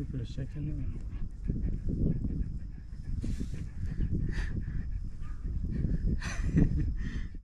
Look for a second.